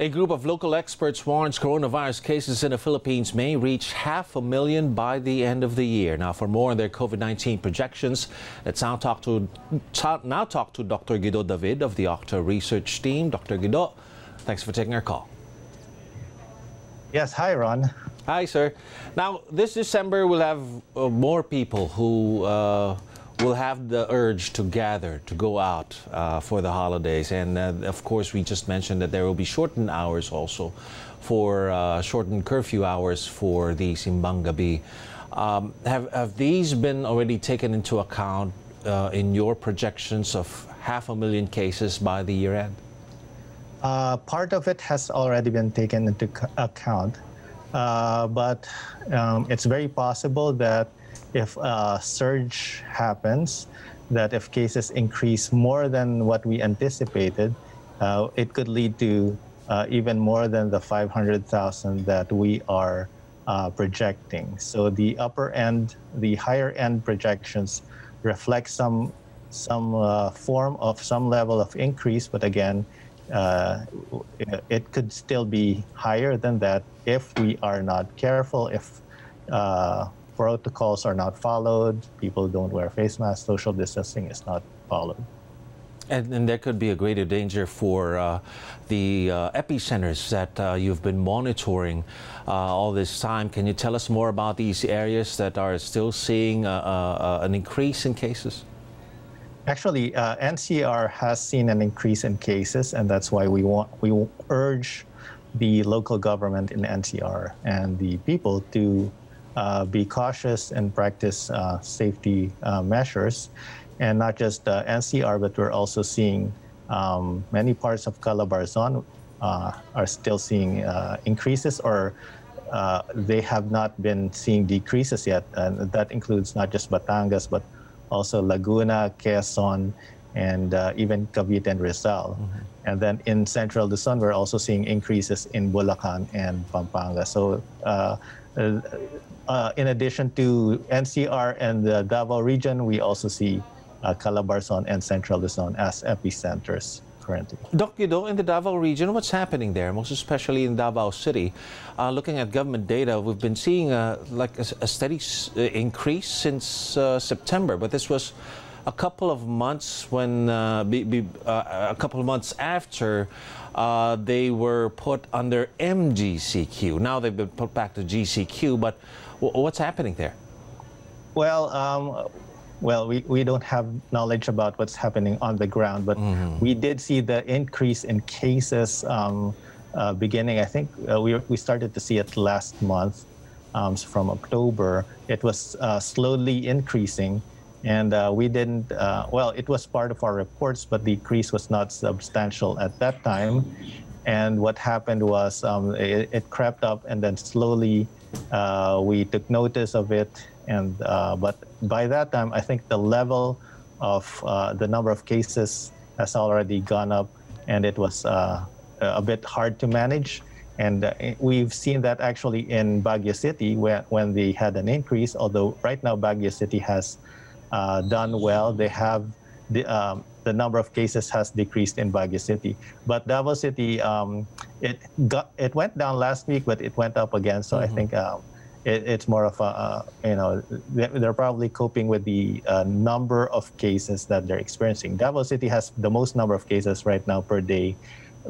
A group of local experts warns coronavirus cases in the Philippines may reach 500,000 by the end of the year. Now, for more on their COVID-19 projections, let's now talk to Dr. Guido David of the OCTA Research Team. Dr. Guido, thanks for taking our call. Yes, hi, Ron. Hi, sir. Now, this December, we'll have more people who will have the urge to gather, to go out for the holidays. And of course, we just mentioned that there will be shortened hours also for shortened curfew hours for the Simbang Gabi. Have these been already taken into account in your projections of 500,000 cases by the year end? Part of it has already been taken into account, but it's very possible that if a surge happens, that if cases increase more than what we anticipated, it could lead to even more than the 500,000 that we are projecting. So the upper end, the higher end projections reflect some form of some level of increase, but again, it could still be higher than that if we are not careful, if protocols are not followed, people don't wear face masks, social distancing is not followed. And there could be a greater danger for the epicenters that you've been monitoring all this time. Can you tell us more about these areas that are still seeing an increase in cases? Actually, NCR has seen an increase in cases, and that's why we urge the local government in NCR and the people to be cautious and practice safety measures. And not just NCR, but we're also seeing many parts of Calabarzon are still seeing increases, or they have not been seeing decreases yet. And that includes not just Batangas, but also Laguna, Quezon, and even Cavite and Rizal. Mm-hmm. And then in Central Luzon, we're also seeing increases in Bulacan and Pampanga. So in addition to NCR and the Davao region, we also see Calabarzon and Central Luzon as epicenters currently. Dr. Guido, in the Davao region, what's happening there, most especially in Davao City? Looking at government data, we've been seeing a steady increase since September, but this was a couple of months when a couple of months after they were put under MGCQ. Now they've been put back to GCQ, but what's happening there? Well, we don't have knowledge about what's happening on the ground, but we did see the increase in cases beginning. I think we started to see it last month, from October. It was slowly increasing. And we didn't, well, it was part of our reports, but the increase was not substantial at that time. And what happened was it crept up, and then slowly we took notice of it. And but by that time, I think the level of the number of cases has already gone up, and it was a bit hard to manage. And we've seen that actually in Baguio City, when they had an increase, although right now Baguio City has done well. They have the number of cases has decreased in Baguio City, but Davao City it went down last week, but it went up again. So I think it's more of a you know, they're probably coping with the number of cases that they're experiencing. Davao City has the most number of cases right now per day,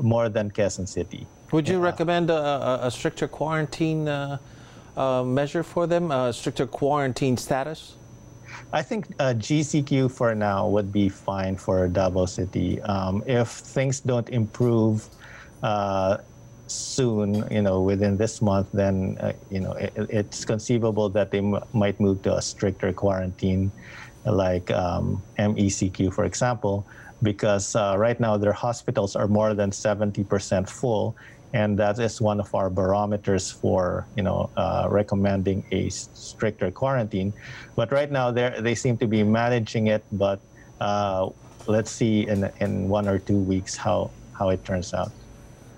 more than Quezon City. Would you recommend a stricter quarantine measure for them? A stricter quarantine status? I think GCQ for now would be fine for Davao City. If things don't improve soon, you know, within this month, then you know, it's conceivable that they might move to a stricter quarantine, like MECQ, for example, because right now their hospitals are more than 70% full, and that is one of our barometers for, you know, recommending a stricter quarantine. But right now they seem to be managing it, but let's see in 1 or 2 weeks how it turns out.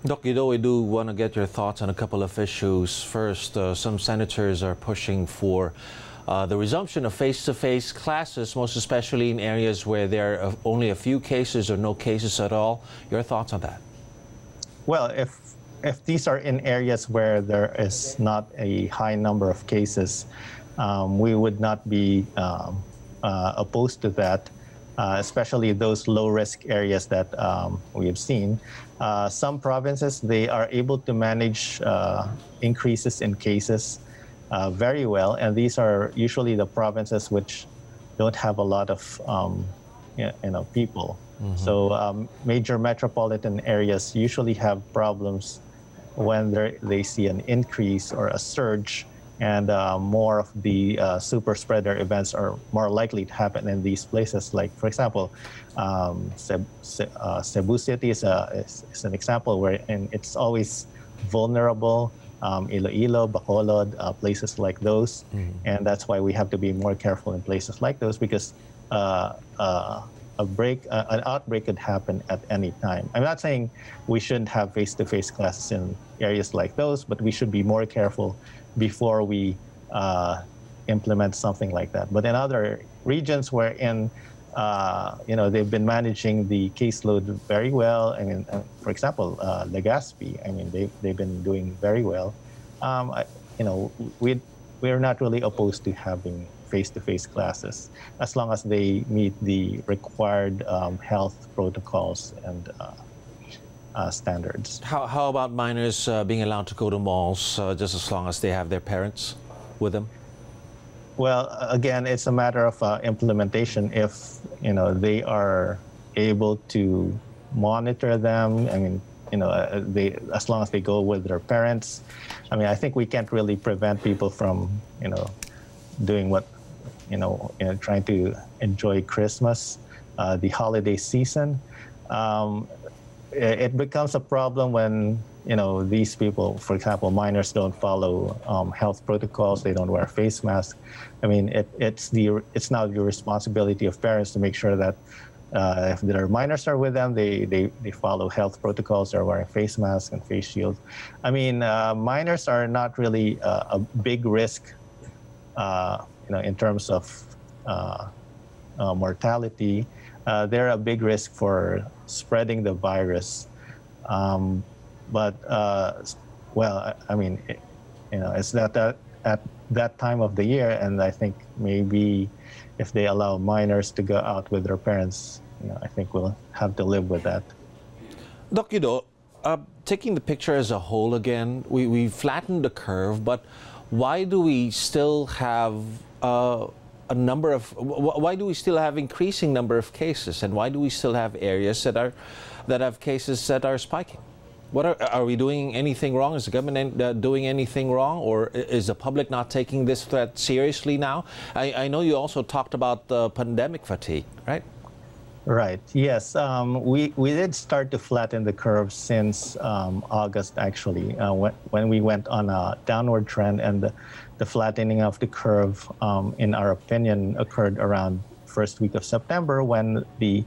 Doc Guido, we do want to get your thoughts on a couple of issues. First, some senators are pushing for the resumption of face-to-face classes, most especially in areas where there are only a few cases or no cases at all. Your thoughts on that? Well, if these are in areas where there is not a high number of cases, we would not be opposed to that, especially those low-risk areas that we have seen. Some provinces, they are able to manage increases in cases very well, and these are usually the provinces which don't have a lot of people. Mm-hmm. So major metropolitan areas usually have problems when they see an increase or a surge, and more of the super spreader events are more likely to happen in these places. Like, for example, Cebu City is an example where it's always vulnerable. Iloilo, Bacolod, places like those. Mm-hmm. And that's why we have to be more careful in places like those, because an outbreak could happen at any time. I'm not saying we shouldn't have face-to-face classes in areas like those, but we should be more careful before we implement something like that. But in other regions wherein they've been managing the caseload very well. I mean, for example, Legazpi. I mean, they've been doing very well. We're not really opposed to having face-to-face classes, as long as they meet the required health protocols and standards. How about minors being allowed to go to malls just as long as they have their parents with them? Well, again, it's a matter of implementation. If they are able to monitor them, I mean, as long as they go with their parents, I mean, I think we can't really prevent people from doing what, trying to enjoy Christmas, the holiday season. It becomes a problem when these people, for example, minors, don't follow health protocols. They don't wear face masks. I mean, it's now the responsibility of parents to make sure that if their minors are with them, they follow health protocols. They're wearing face masks and face shields. I mean, minors are not really a big risk, in terms of mortality. They're a big risk for spreading the virus. It's not that at that time of the year, and I think maybe if they allow minors to go out with their parents, I think we'll have to live with that. Dr. Guido, taking the picture as a whole again, we flattened the curve, but why do we still have why do we still have increasing number of cases, and why do we still have areas that have cases that are spiking? What are we doing anything wrong? Is the government doing anything wrong, or is the public not taking this threat seriously now? I know you also talked about the pandemic fatigue, right? Right, yes. We did start to flatten the curve since August, actually, when we went on a downward trend, and the flattening of the curve, in our opinion, occurred around first week of September, when the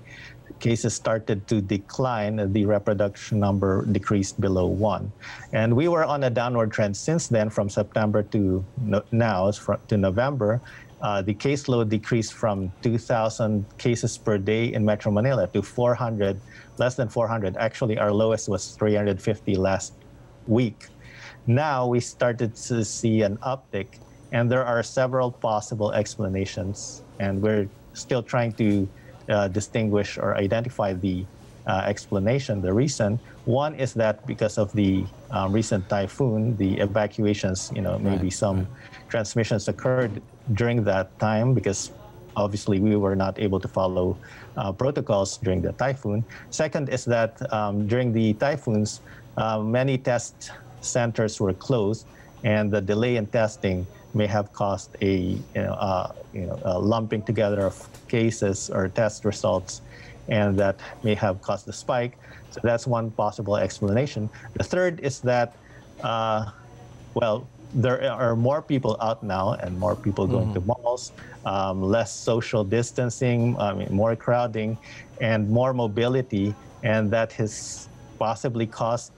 cases started to decline, the reproduction number decreased below 1. And we were on a downward trend since then, from September to now, to November. The caseload decreased from 2,000 cases per day in Metro Manila to 400, less than 400. Actually, our lowest was 350 last week. Now we started to see an uptick, and there are several possible explanations, and we're still trying to distinguish or identify the explanation, the reason. One is that because of the recent typhoon, the evacuations, maybe some transmissions occurred during that time, because obviously we were not able to follow protocols during the typhoon. Second is that during the typhoons, many test centers were closed, and the delay in testing may have caused a lumping together of cases or test results, and that may have caused the spike. So that's one possible explanation. The third is that, there are more people out now, and more people going to malls, less social distancing, more crowding, and more mobility, and that has possibly caused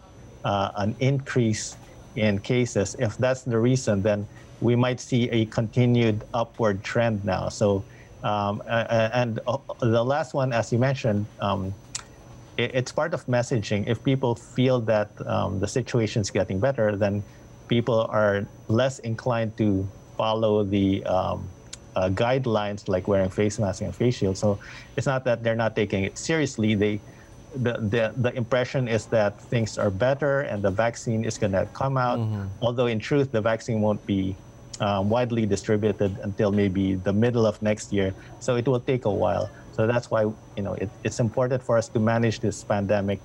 an increase in cases. If that's the reason, then we might see a continued upward trend now. So, and the last one, as you mentioned, it's part of messaging. If people feel that the situation's getting better, then people are less inclined to follow the guidelines like wearing face masks and face shields. So it's not that they're not taking it seriously. The impression is that things are better and the vaccine is going to come out, although in truth, the vaccine won't be widely distributed until maybe the middle of next year. So it will take a while. So that's why, you know, it's important for us to manage this pandemic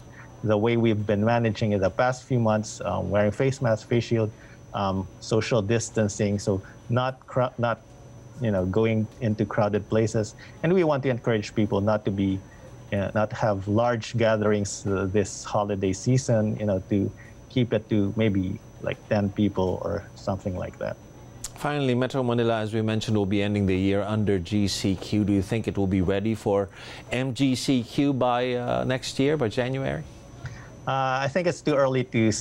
the way we've been managing it the past few months, wearing face masks, face shield, social distancing, so not you know, going into crowded places. And we want to encourage people not to be, not have large gatherings this holiday season, you know, to keep it to maybe like 10 people or something like that. Finally, Metro Manila, as we mentioned, will be ending the year under GCQ. Do you think it will be ready for MGCQ by next year, by January? I think it's too early to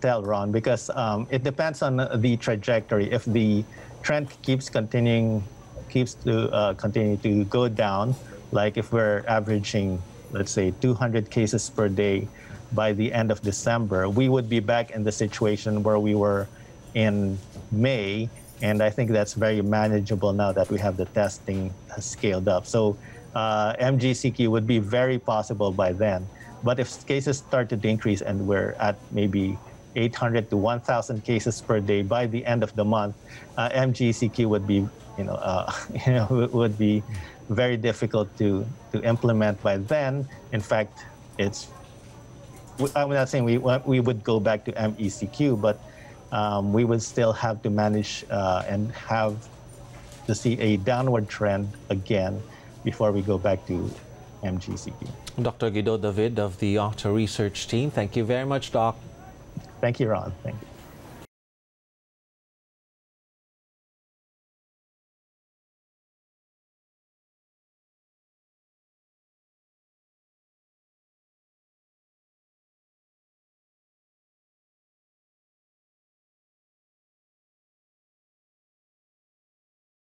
tell, Ron, because it depends on the trajectory. If the trend continues to go down, like if we're averaging, let's say, 200 cases per day by the end of December, we would be back in the situation where we were in May, and I think that's very manageable now that we have the testing scaled up. So MGCQ would be very possible by then. But if cases started to increase and we're at maybe 800 to 1,000 cases per day by the end of the month, MGCQ would be, would be very difficult to implement by then. In fact, I'm not saying we would go back to MECQ, but we would still have to manage and have to see a downward trend again before we go back to MGCQ. Dr. Guido David of the OCTA Research Team. Thank you very much, Doc. Thank you, Ron. Thank you.